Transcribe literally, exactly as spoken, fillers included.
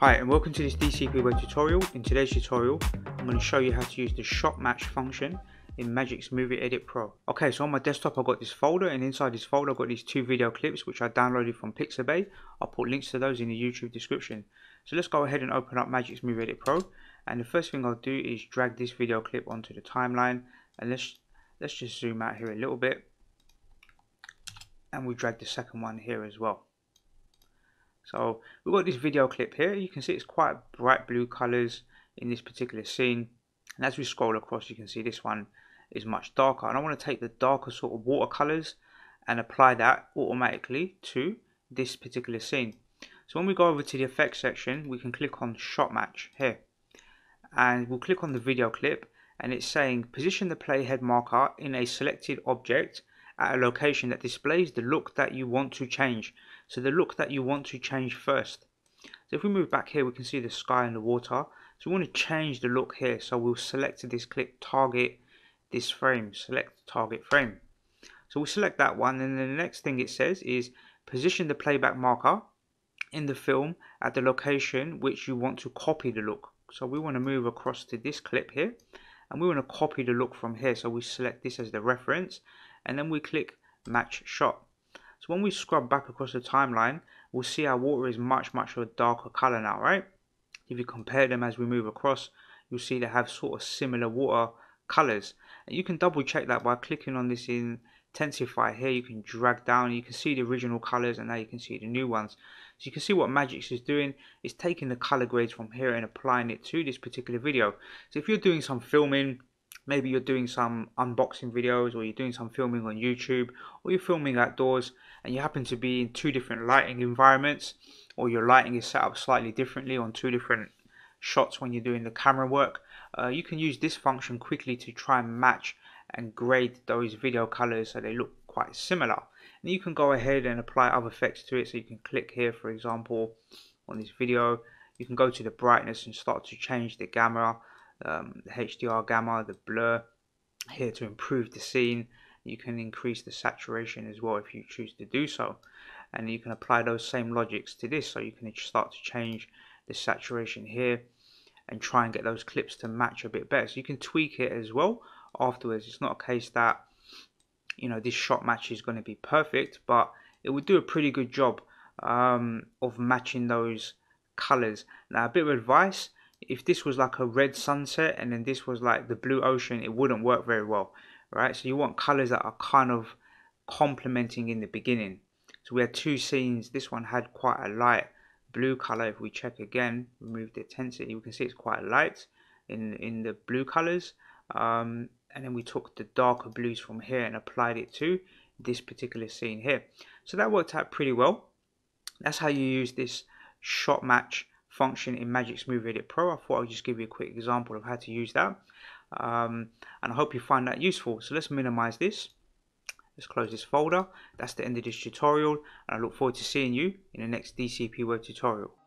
Hi and welcome to this D C P web tutorial. In today's tutorial I'm going to show you how to use the shot match function in Magix Movie Edit Pro. Okay, so on my desktop I've got this folder, and inside this folder I've got these two video clips which I downloaded from Pixabay. I'll put links to those in the YouTube description. So let's go ahead and open up Magix Movie Edit Pro, and the first thing I'll do is drag this video clip onto the timeline, and let's let's just zoom out here a little bit, and we'll drag the second one here as well. So we've got this video clip here. You can see it's quite bright blue colors in this particular scene, and as we scroll across you can see this one is much darker, and I want to take the darker sort of watercolors and apply that automatically to this particular scene. So when we go over to the effects section we can click on shot match here, and we'll click on the video clip, and it's saying position the playhead marker in a selected object at a location that displays the look that you want to change. So the look that you want to change first. So if we move back here we can see the sky and the water. So we want to change the look here, so we'll select this clip, target this frame, select target frame. So we'll select that one, and then the next thing it says is position the playback marker in the film at the location which you want to copy the look. So we want to move across to this clip here, and we want to copy the look from here, so we select this as the reference, and then we click match shot. So when we scrub back across the timeline we'll see our water is much much of a darker color now, right? If you compare them as we move across you'll see they have sort of similar water colors, and you can double check that by clicking on this intensify here. You can drag down, you can see the original colors, and now you can see the new ones. So you can see what Magix is doing is taking the color grades from here and applying it to this particular video. So if you're doing some filming, maybe you're doing some unboxing videos, or you're doing some filming on YouTube, or you're filming outdoors and you happen to be in two different lighting environments, or your lighting is set up slightly differently on two different shots when you're doing the camera work, uh, you can use this function quickly to try and match and grade those video colors so they look quite similar. And you can go ahead and apply other effects to it, so you can click here for example on this video, you can go to the brightness and start to change the gamma. Um, the H D R gamma, the blur here to improve the scene. You can increase the saturation as well if you choose to do so, and you can apply those same logics to this, so you can start to change the saturation here and try and get those clips to match a bit better. So you can tweak it as well afterwards. It's not a case that, you know, this shot match is going to be perfect, but it would do a pretty good job um, of matching those colors. Now a bit of advice: if this was like a red sunset and then this was like the blue ocean, it wouldn't work very well, right? So you want colors that are kind of complementing in the beginning. So we had two scenes, this one had quite a light blue color. If we check again, remove the intensity, we can see it's quite light in in the blue colors, um, and then we took the darker blues from here and applied it to this particular scene here. So that worked out pretty well. That's how you use this shot match function in Magix Movie Edit Pro. I thought I'd just give you a quick example of how to use that, um, and I hope you find that useful. So let's minimize this, let's close this folder. That's the end of this tutorial, and I look forward to seeing you in the next D C P web tutorial.